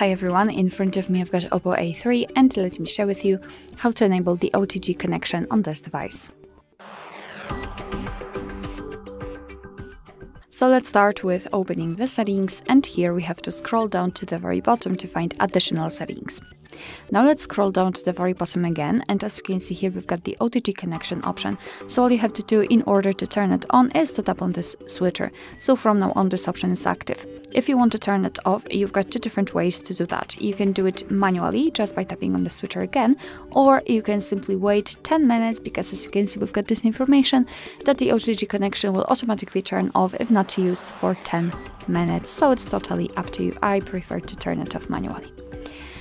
Hi everyone, in front of me I've got OPPO A3 and let me share with you how to enable the OTG connection on this device. So let's start with opening the settings, and here we have to scroll down to the very bottom to find additional settings. Now let's scroll down to the very bottom again, and as you can see here we've got the OTG connection option. So all you have to do in order to turn it on is to tap on this switcher. So from now on this option is active. If you want to turn it off, you've got two different ways to do that. You can do it manually just by tapping on the switcher again, or you can simply wait 10 minutes because as you can see we've got this information that the OTG connection will automatically turn off if not used for 10 minutes. So it's totally up to you. I prefer to turn it off manually.